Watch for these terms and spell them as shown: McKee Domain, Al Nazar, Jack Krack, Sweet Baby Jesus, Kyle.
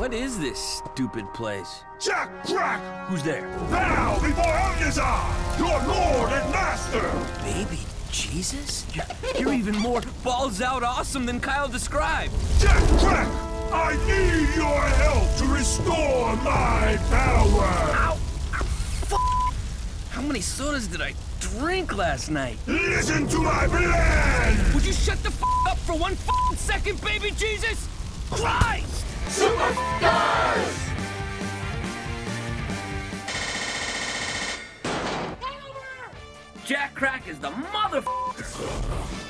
What is this stupid place? Jack Krack! Who's there? Now, before Al Nazar, your lord and master! Baby Jesus? You're even more balls-out awesome than Kyle described! Jack Krack! I need your help to restore my power! Ow! Ow, how many sodas did I drink last night? Listen to my plan! Would you shut the up for 1 second, baby Jesus? Christ! Superstars! Jack Krack is the motherfucker!